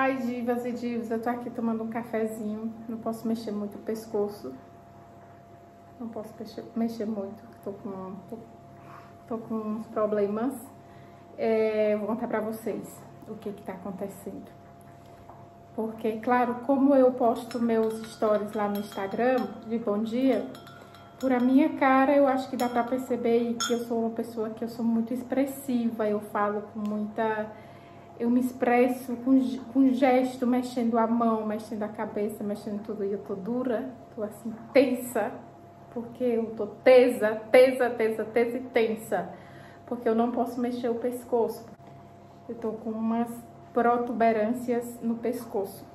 Ai, divas e divas, eu tô aqui tomando um cafezinho, não posso mexer muito o pescoço, não posso mexer muito, tô com uns problemas. Eu vou contar pra vocês o que tá acontecendo, porque, claro, como eu posto meus stories lá no Instagram, de bom dia, por a minha cara, eu acho que dá pra perceber que eu sou uma pessoa que eu sou muito expressiva, eu falo com muita... Eu me expresso com gesto, mexendo a mão, mexendo a cabeça, mexendo tudo. E eu tô dura, tô assim, tensa, porque eu tô tensa. Porque eu não posso mexer o pescoço. Eu tô com umas protuberâncias no pescoço.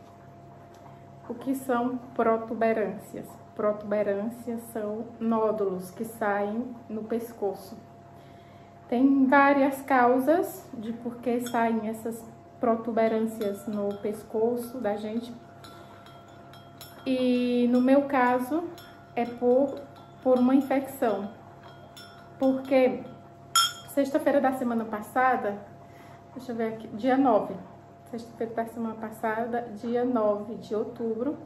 O que são protuberâncias? Protuberâncias são nódulos que saem no pescoço. Tem várias causas de por que saem essas protuberâncias no pescoço da gente. E no meu caso é por uma infecção. Porque sexta-feira da semana passada, deixa eu ver aqui, dia 9. Sexta-feira da semana passada, dia 9 de outubro.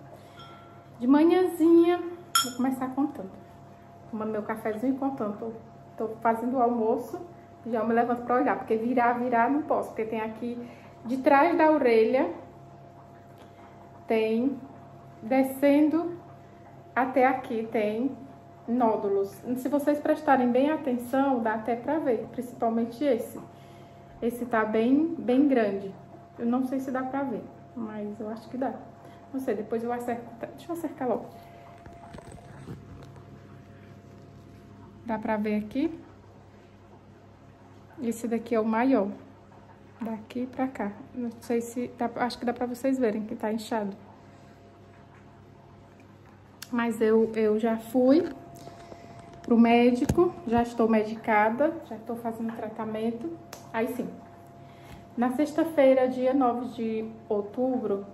De manhãzinha, vou começar contando. Tomando meu cafezinho e contando. Tô fazendo o almoço. Já me levanto pra olhar, porque virar não posso, porque tem aqui de trás da orelha, tem, descendo até aqui, tem nódulos. Se vocês prestarem bem atenção, dá até pra ver, principalmente esse. Esse tá bem grande. Eu não sei se dá pra ver, mas eu acho que dá. Não sei, depois eu acerco. Deixa eu acercar logo. Dá pra ver aqui? Esse daqui é o maior, daqui pra cá. Não sei se... Dá, acho que dá pra vocês verem que tá inchado. Mas eu já fui pro médico, já estou medicada, já estou fazendo tratamento. Aí sim, na sexta-feira, dia 9 de outubro,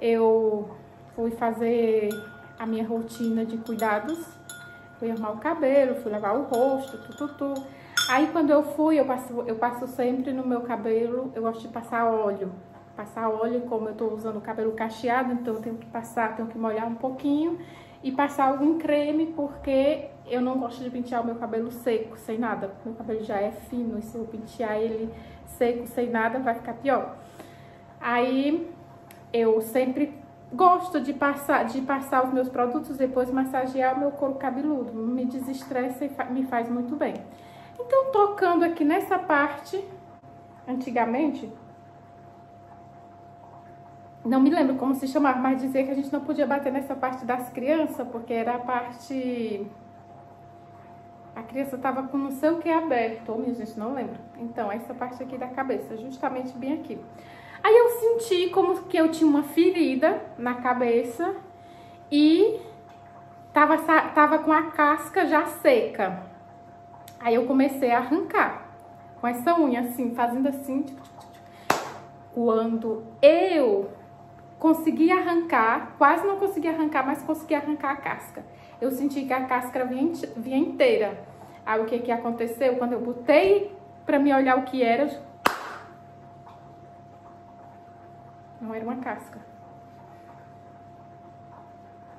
eu fui fazer a minha rotina de cuidados. Fui arrumar o cabelo, fui lavar o rosto, Aí, quando eu fui, eu passo sempre no meu cabelo, eu gosto de passar óleo. Passar óleo, como eu tô usando o cabelo cacheado, então eu tenho que passar, tenho que molhar um pouquinho. E passar algum creme, porque eu não gosto de pentear o meu cabelo seco, sem nada. Meu cabelo já é fino, e se eu pentear ele seco, sem nada, vai ficar pior. Aí, eu sempre gosto de passar os meus produtos, depois massagear o meu couro cabeludo. Me desestressa e me faz muito bem. Então, tocando aqui nessa parte, antigamente, não me lembro como se chamava, mas dizia que a gente não podia bater nessa parte das crianças, porque era a parte... A criança tava com não sei o que aberto, ou minha gente, não lembro. Então, essa parte aqui da cabeça, justamente bem aqui. Aí eu senti como que eu tinha uma ferida na cabeça e tava com a casca já seca. Aí eu comecei a arrancar com essa unha assim, fazendo assim. Quando eu consegui arrancar, quase não consegui arrancar, mas consegui arrancar a casca. Eu senti que a casca vinha inteira. Aí o que aconteceu? Quando eu botei pra me olhar o que era, não era uma casca.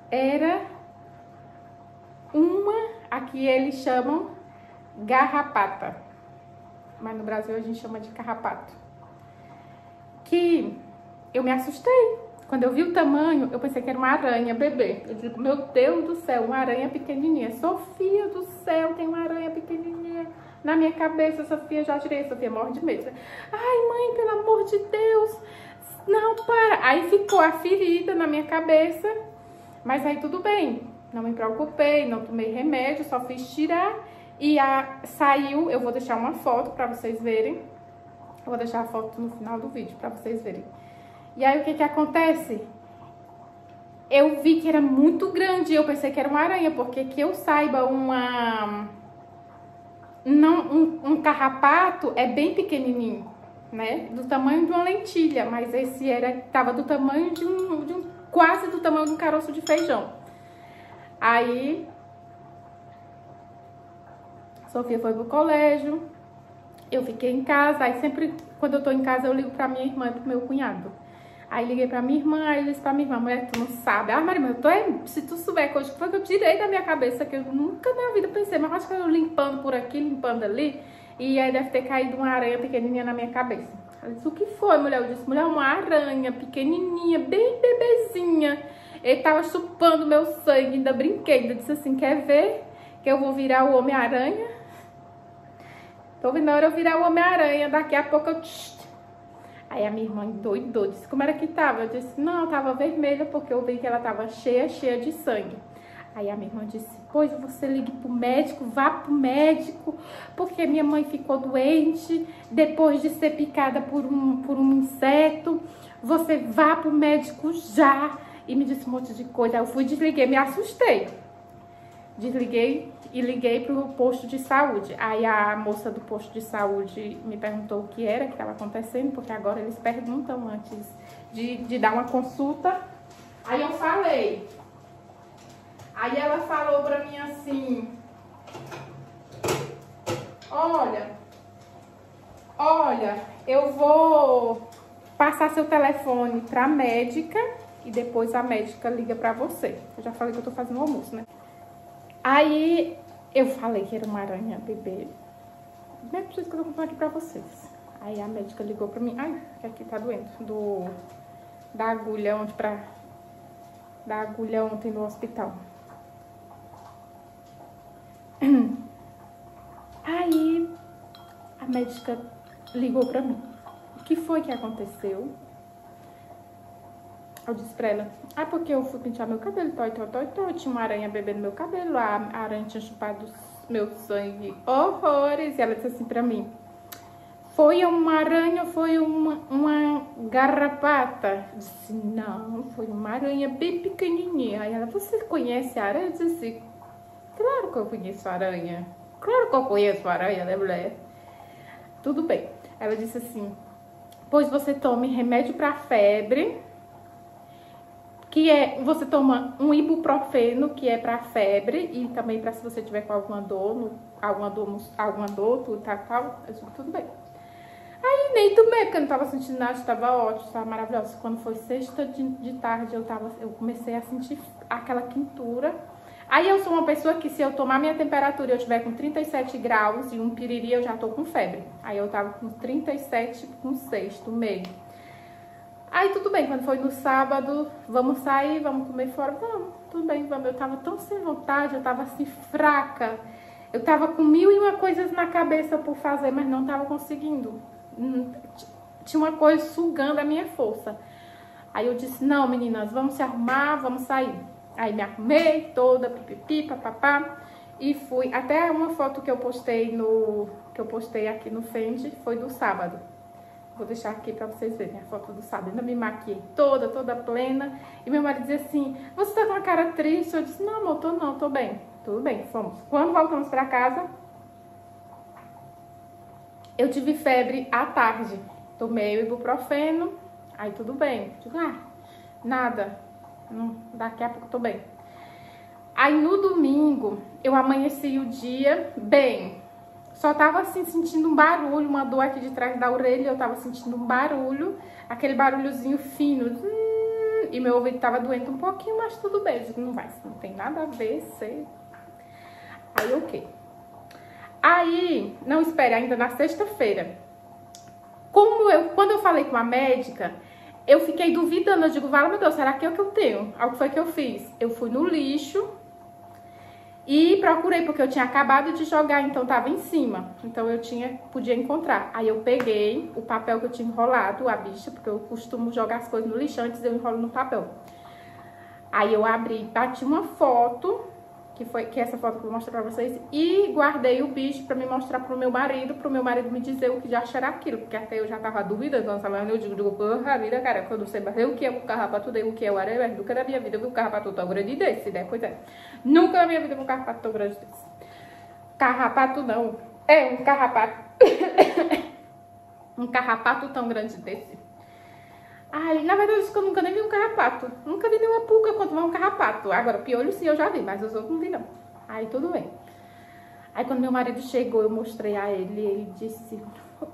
Era uma, aqui eles chamam... garrapata, mas no Brasil a gente chama de carrapato. Que eu me assustei quando eu vi o tamanho, eu pensei que era uma aranha bebê. Eu digo, meu Deus do céu, uma aranha pequenininha. Sofia do céu, tem uma aranha pequenininha na minha cabeça. Sofia, já tirei, Sofia morre de medo. Ai, mãe, pelo amor de Deus, não, para. Aí ficou a ferida na minha cabeça, mas aí tudo bem, não me preocupei, não tomei remédio, só fiz tirar. E saiu, eu vou deixar uma foto pra vocês verem. Eu vou deixar a foto no final do vídeo pra vocês verem. E aí, o que acontece? Eu vi que era muito grande, eu pensei que era uma aranha, porque que eu saiba, um carrapato é bem pequenininho, né? Do tamanho de uma lentilha, mas esse tava do tamanho de quase do tamanho de um caroço de feijão. Aí... Sofia foi pro colégio, eu fiquei em casa, aí sempre quando eu tô em casa eu ligo pra minha irmã e pro meu cunhado. Aí liguei pra minha irmã, aí disse pra minha irmã, mulher, tu não sabe. Ah, Maria, mas se tu souber que hoje foi que eu tirei da minha cabeça, que eu nunca na minha vida pensei, mas acho que eu limpando por aqui, limpando ali, e aí deve ter caído uma aranha pequenininha na minha cabeça. Ela disse, o que foi, mulher? Eu disse, mulher, uma aranha pequenininha, bem bebezinha. Ele tava chupando meu sangue, ainda brinquei, ainda disse assim, quer ver que eu vou virar o Homem-Aranha? Tô vendo a hora eu virar o Homem-Aranha, daqui a pouco eu... Aí a minha irmã doidou, disse, como era que tava? Eu disse, não, tava vermelha, porque eu vi que ela tava cheia de sangue. Aí a minha irmã disse, pois você ligue pro médico, vá pro médico, porque minha mãe ficou doente, depois de ser picada por um inseto, você vá pro médico já. E me disse um monte de coisa, aí eu fui, desliguei, me assustei. Desliguei e liguei pro posto de saúde. Aí a moça do posto de saúde me perguntou o que era, que estava acontecendo, porque agora eles perguntam antes de dar uma consulta. Aí eu falei. Aí ela falou pra mim assim, olha, eu vou passar seu telefone pra médica e depois a médica liga pra você. Eu já falei que eu tô fazendo almoço, né? Aí eu falei que era uma aranha bebê. Não é preciso que eu tô contando aqui pra vocês. Aí a médica ligou pra mim. Ai, que aqui tá doendo. Da agulha ontem no hospital. Aí a médica ligou pra mim. O que foi que aconteceu? Eu disse pra ela, porque eu fui pentear meu cabelo, tinha uma aranha bebendo meu cabelo, a aranha tinha chupado meu sangue, horrores. E ela disse assim pra mim, foi uma aranha ou foi uma garrapata? Eu disse, não, foi uma aranha bem pequenininha. Aí ela, você conhece a aranha? Eu disse assim, claro que eu conheço a aranha, né, mulher? Tudo bem. Ela disse assim, pois você tome remédio pra febre, que é, você toma um ibuprofeno, que é pra febre, e também pra se você tiver com alguma dor, eu disse, tudo bem. Aí nem tomei, porque eu não tava sentindo nada, estava ótimo, estava maravilhoso. Quando foi sexta de tarde, eu comecei a sentir aquela quintura. Aí eu sou uma pessoa que, se eu tomar minha temperatura e eu tiver com 37 graus e um piriri, eu já tô com febre. Aí eu tava com 37,6 tomei. Aí tudo bem, quando foi no sábado, vamos sair, vamos comer fora, vamos, tudo bem, vamos. Eu tava tão sem vontade, eu tava assim fraca, eu tava com 1001 coisas na cabeça por fazer, mas não tava conseguindo. Tinha uma coisa sugando a minha força. Aí eu disse, não meninas, vamos se arrumar, vamos sair. Aí me arrumei toda, pipipi, papapá, e fui. Até uma foto que eu postei aqui no Fendi foi do sábado. Vou deixar aqui pra vocês verem a foto do sábado. Ainda me maquiei toda plena. E meu marido dizia assim, você tá com a cara triste? Eu disse, não amor, tô bem. Tudo bem, fomos. Quando voltamos pra casa, eu tive febre à tarde. Tomei o ibuprofeno, aí tudo bem. Digo, nada. Daqui a pouco tô bem. Aí no domingo, eu amanheci o dia bem. Só tava assim sentindo um barulho, uma dor aqui de trás da orelha, eu tava sentindo um barulho, aquele barulhozinho fino, e meu ouvido tava doendo um pouquinho, mas tudo bem. Eu digo, não tem nada a ver, sei. Aí, ok. Aí, não espere, ainda na sexta-feira. Quando eu falei com a médica, eu fiquei duvidando, eu digo, vale, meu Deus, será que é o que eu tenho? Algo foi que eu fiz. Eu fui no lixo e procurei, porque eu tinha acabado de jogar, então tava em cima. Então eu podia encontrar. Aí eu peguei o papel que eu tinha enrolado, a bicha, porque eu costumo jogar as coisas no lixo, antes eu enrolo no papel. Aí eu abri, bati uma foto, que é essa foto que eu vou mostrar pra vocês, e guardei o bicho pra me mostrar pro meu marido me dizer o que já achar aquilo, porque até eu já tava duvidando, eu digo, porra vida, cara, eu não sei mais o que é o carrapato, o que é o areia, nunca na minha vida vi um carrapato tão grande desse, né, pois é, nunca na minha vida vi um carrapato tão grande desse. Carrapato não, é um carrapato, um carrapato tão grande desse. Ai, na verdade, eu nunca nem vi um carrapato. Nunca vi nenhuma pulga quanto mais um carrapato. Agora, piolho sim, eu já vi, mas os outros não vi, não. Aí, tudo bem. Aí quando meu marido chegou, eu mostrei a ele e ele disse,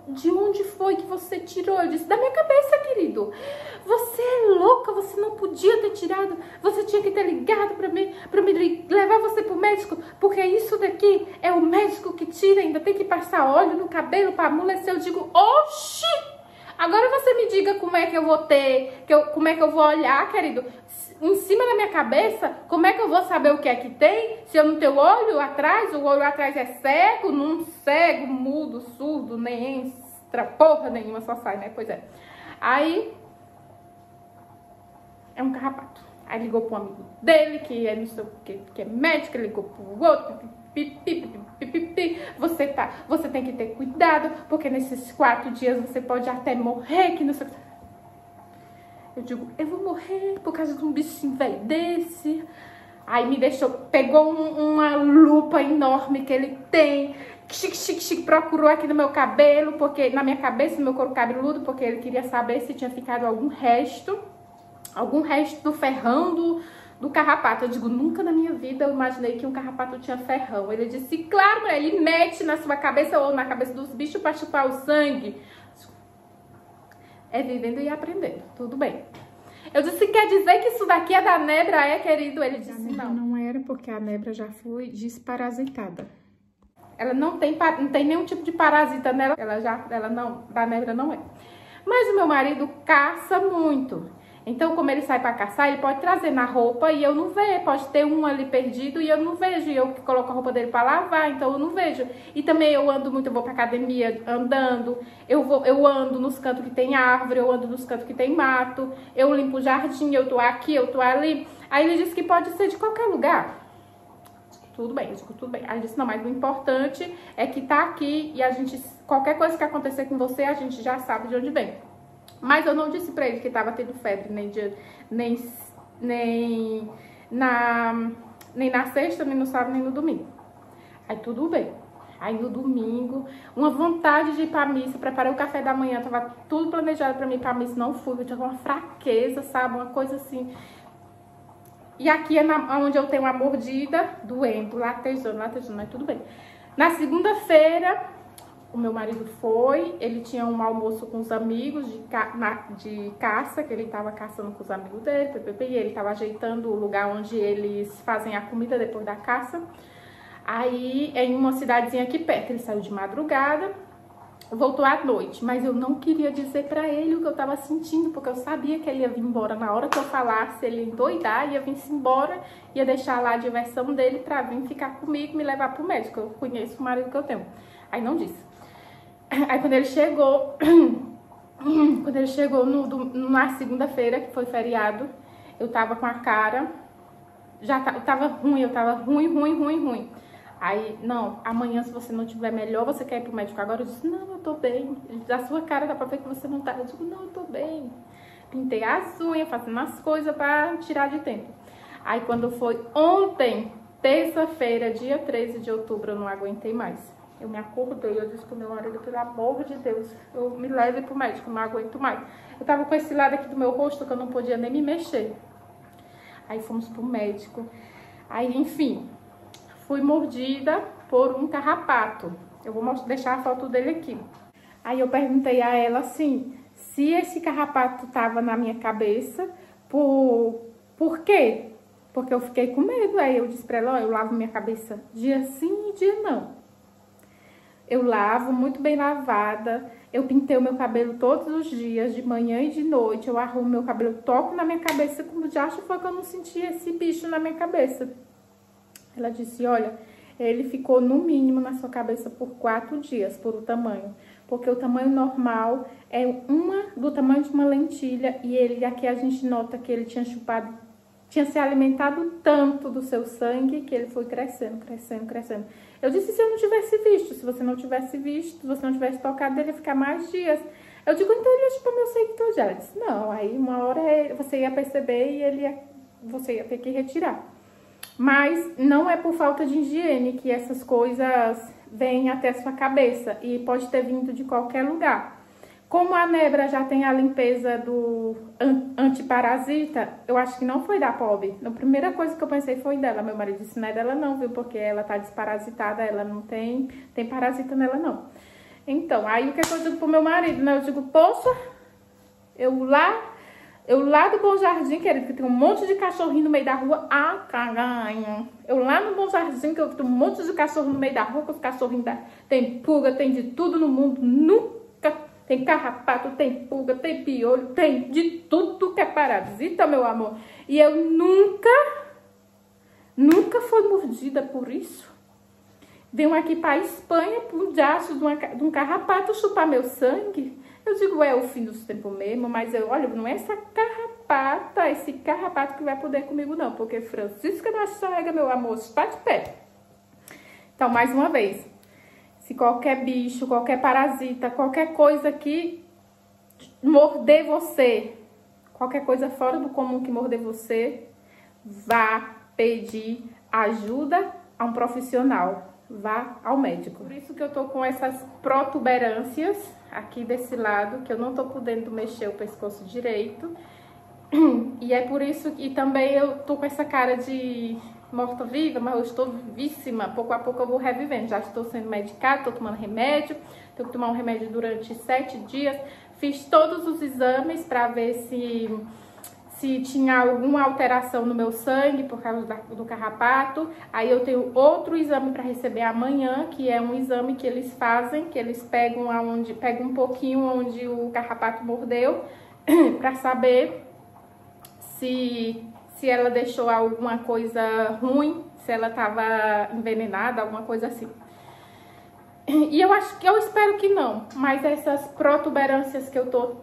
de onde foi que você tirou? Eu disse, da minha cabeça, querido. Você é louca, você não podia ter tirado. Você tinha que ter ligado pra mim, pra me levar você pro médico. Porque isso daqui é o médico que tira, ainda tem que passar óleo no cabelo pra amolecer. Eu digo, oxi! Agora você me diga como é que eu vou ter, como é que eu vou olhar, querido. Em cima da minha cabeça, como é que eu vou saber o que é que tem? Se eu não tenho olho atrás, o olho atrás é cego, não cego, mudo, surdo, nem extra, porra nenhuma, só sai, né? Pois é. Aí, é um carrapato. Aí ligou pro amigo dele, que é, não sei o quê, que é médico, ligou pro outro, você tem que ter cuidado, porque nesses 4 dias você pode até morrer, que não sei o que. Eu digo, eu vou morrer por causa de um bichinho velho desse. Aí me deixou, pegou uma lupa enorme que ele tem, chique, chique, chique, procurou aqui no meu cabelo, porque na minha cabeça, no meu couro cabeludo, porque ele queria saber se tinha ficado algum resto do ferrão do carrapato. Eu digo, nunca na minha vida eu imaginei que um carrapato tinha ferrão. Ele disse, claro, ele mete na sua cabeça ou na cabeça dos bichos pra chupar o sangue. É vivendo e aprendendo, tudo bem. Eu disse, quer dizer que isso daqui é da nebra, é, querido? Ele disse, não. Não era, porque a nebra já foi desparasitada. Ela não tem nenhum tipo de parasita nela. Da nebra não é. Mas o meu marido caça muito. Então, como ele sai pra caçar, ele pode trazer na roupa e eu não vejo. Pode ter um ali perdido e eu não vejo. E eu que coloco a roupa dele pra lavar, então eu não vejo. E também eu ando muito, eu vou pra academia andando. Eu ando nos cantos que tem árvore, eu ando nos cantos que tem mato. Eu limpo o jardim, eu tô aqui, eu tô ali. Aí ele disse que pode ser de qualquer lugar. Tudo bem, eu digo, tudo bem. Aí ele disse, não, mas o importante é que tá aqui e a gente, qualquer coisa que acontecer com você, a gente já sabe de onde vem. Mas eu não disse pra ele que tava tendo febre nem na sexta, nem no sábado, nem no domingo. Aí tudo bem. Aí no domingo, uma vontade de ir pra missa, preparei o café da manhã, tava tudo planejado pra mim ir pra missa, não fui, eu tinha uma fraqueza, sabe, uma coisa assim. E aqui é onde eu tenho uma mordida, doendo, latejando, mas tudo bem. Na segunda-feira, o meu marido foi, ele tinha um almoço com os amigos de caça, que ele tava caçando com os amigos dele, e ele tava ajeitando o lugar onde eles fazem a comida depois da caça. Aí, em uma cidadezinha aqui perto, ele saiu de madrugada, voltou à noite, mas eu não queria dizer pra ele o que eu tava sentindo, porque eu sabia que ele ia vir embora na hora que eu falasse, ele ia endoidar, ia vir-se embora, ia deixar lá a diversão dele pra vir ficar comigo, me levar pro médico, eu conheço o marido que eu tenho. Aí não disse. Aí quando ele chegou na segunda-feira, que foi feriado, eu tava com a cara, eu tava ruim. Aí, não, amanhã se você não tiver melhor, você quer ir pro médico agora? Eu disse, não, eu tô bem. Ele disse, a sua cara dá pra ver que você não tá. Eu digo, não, eu tô bem. Pintei as unhas, fazendo as coisas pra tirar de tempo. Aí quando foi ontem, terça-feira, dia 13 de outubro, eu não aguentei mais. Eu me acordei, eu disse pro meu marido, pelo amor de Deus, eu me leve pro médico, não aguento mais. Eu tava com esse lado aqui do meu rosto que eu não podia nem me mexer. Aí fomos pro médico. Aí, enfim, fui mordida por um carrapato. Eu vou deixar a foto dele aqui. Aí eu perguntei a ela assim, se esse carrapato tava na minha cabeça, por quê? Porque eu fiquei com medo. Aí eu disse pra ela, ó, eu lavo minha cabeça dia sim e dia não. Eu lavo, muito bem lavada, eu pintei o meu cabelo todos os dias, de manhã e de noite, eu arrumo meu cabelo, toco na minha cabeça, como já acho foi que eu não senti esse bicho na minha cabeça. Ela disse, olha, ele ficou no mínimo na sua cabeça por 4 dias, por o tamanho, porque o tamanho normal é do tamanho de uma lentilha, e ele aqui a gente nota que ele tinha chupado, tinha se alimentado tanto do seu sangue que ele foi crescendo. Eu disse, se eu não tivesse visto, se você não tivesse visto, se você não tivesse tocado, ele ia ficar mais dias. Eu digo, então ele ia chupar meu sangue todo dia. Ela disse, não, aí uma hora você ia perceber e você ia ter que retirar. Mas não é por falta de higiene que essas coisas vêm até a sua cabeça e pode ter vindo de qualquer lugar. Como a Nebra já tem a limpeza do antiparasita, eu acho que não foi da Pob. A primeira coisa que eu pensei foi dela. Meu marido disse, não é dela não, viu? Porque ela tá desparasitada, ela não tem parasita nela não. Então, aí o que eu digo pro meu marido, né? Eu digo, poxa, eu lá do Bom Jardim, querido, que tem um monte de cachorrinho no meio da rua. Ah, caralho. Eu lá no Bom Jardim, que eu tenho um monte de cachorro no meio da rua, que os cachorrinhos tem pulga, tem de tudo no mundo. Nunca tem carrapato, tem pulga, tem piolho, tem de tudo que é parasita, meu amor. E eu nunca fui mordida por isso. Venho aqui para a Espanha, para um diacho de um carrapato chupar meu sangue. Eu digo, é o fim dos tempos mesmo, mas eu, olha, não é essa carrapata, esse carrapato que vai poder comigo não, porque Francisca da Chaga, meu amor, está de pé. Então, mais uma vez, se qualquer bicho, qualquer parasita, qualquer coisa que morder você, qualquer coisa fora do comum que morder você, vá pedir ajuda a um profissional, vá ao médico. Por isso que eu tô com essas protuberâncias aqui desse lado, que eu não tô podendo mexer o pescoço direito. E é por isso que também eu tô com essa cara de morta-viva, mas eu estou vivíssima. Pouco a pouco eu vou revivendo. Já estou sendo medicada, tô tomando remédio. Tenho que tomar um remédio durante 7 dias. Fiz todos os exames para ver se tinha alguma alteração no meu sangue por causa do carrapato. Aí eu tenho outro exame para receber amanhã, que é um exame que eles fazem, que eles pegam um pouquinho onde o carrapato mordeu, para saber se ela deixou alguma coisa ruim, se ela estava envenenada, alguma coisa assim. E eu espero que não, mas essas protuberâncias que eu tô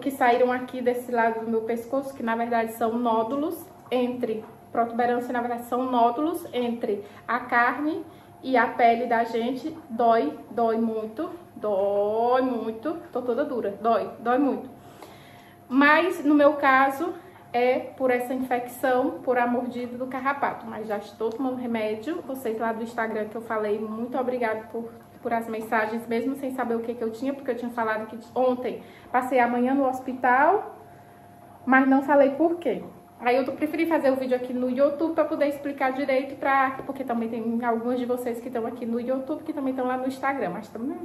que saíram aqui desse lado do meu pescoço, que na verdade são nódulos entre, protuberância na verdade são nódulos entre a carne e a pele da gente, dói muito, tô toda dura, dói muito. Mas no meu caso é por essa infecção, por a mordida do carrapato, mas já estou tomando remédio. Vocês lá do Instagram que eu falei, muito obrigada por as mensagens, mesmo sem saber o que eu tinha, porque eu tinha falado que ontem passei a manhã no hospital, mas não falei por quê. Aí eu preferi fazer o vídeo aqui no YouTube para poder explicar direito, porque também tem algumas de vocês que estão aqui no YouTube, que também estão lá no Instagram, mas também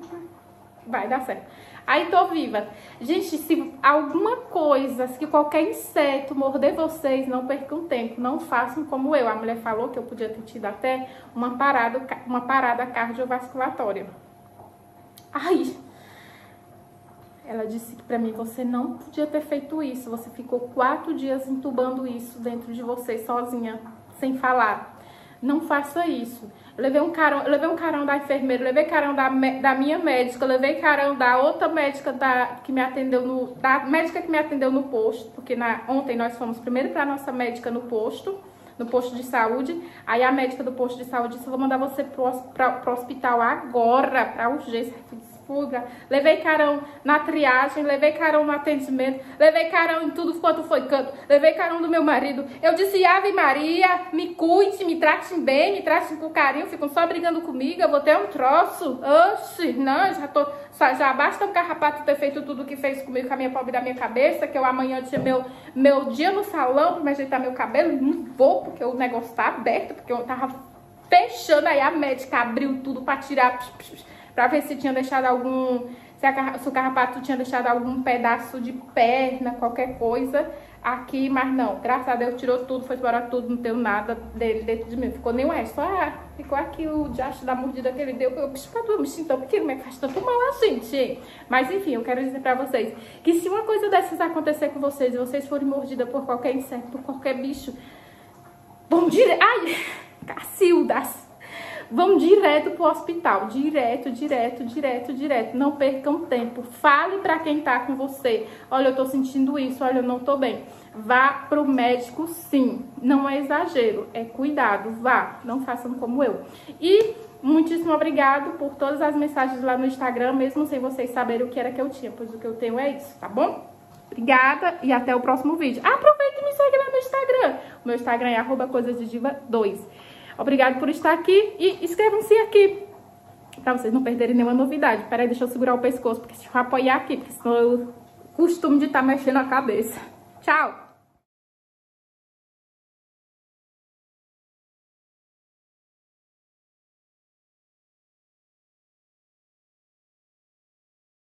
vai dar certo. Aí tô viva. Gente, se alguma coisa, se qualquer inseto morder vocês, não percam tempo, não façam como eu. A mulher falou que eu podia ter tido até uma parada cardiovasculatória. Ai, ela disse que pra mim, você não podia ter feito isso, você ficou 4 dias entubando isso dentro de você, sozinha, sem falar. Não faça isso. Eu levei um carão da enfermeira, eu levei carão da minha médica, eu levei carão da outra médica da médica que me atendeu no posto, porque ontem nós fomos primeiro para nossa médica no posto de saúde. Aí a médica do posto de saúde disse, eu vou mandar você pro hospital agora, pra urgência. Fuga. Levei carão na triagem, levei carão no atendimento, levei carão em tudo quanto foi canto, levei carão do meu marido. Eu disse, Ave Maria, me cuide, me tratem bem, me tratem com carinho, ficam só brigando comigo, eu vou ter um troço. Oxi, não, já basta o carrapato ter feito tudo que fez comigo, com a minha pobre da minha cabeça, que eu amanhã tinha meu dia no salão pra me ajeitar meu cabelo, não vou, porque o negócio tá aberto, porque eu tava fechando, aí a médica abriu tudo pra tirar, pra ver se tinha deixado se o carrapato tinha deixado algum pedaço de perna, qualquer coisa aqui, mas não, graças a Deus tirou tudo, foi embora tudo, não deu nada dele dentro de mim, ficou nem o resto, ficou aqui o diacho da mordida que ele deu, eu bicho, então, porque me faz tanto mal a gente, mas enfim, eu quero dizer pra vocês, que se uma coisa dessas acontecer com vocês, e vocês forem mordidas por qualquer inseto, por qualquer bicho, vão direto pro hospital, direto, não percam tempo, fale pra quem tá com você, olha, eu tô sentindo isso, olha, eu não tô bem, vá pro médico sim, não é exagero, é cuidado, vá, não façam como eu. E muitíssimo obrigado por todas as mensagens lá no Instagram, mesmo sem vocês saberem o que era que eu tinha, pois o que eu tenho é isso, tá bom? Obrigada e até o próximo vídeo. Aproveita e me segue lá no Instagram, o meu Instagram é @coisasdydiva2. Obrigado por estar aqui e inscrevam-se aqui pra vocês não perderem nenhuma novidade. Peraí, deixa eu segurar o pescoço, porque deixa eu apoiar aqui, porque senão eu costumo de estar mexendo a cabeça. Tchau!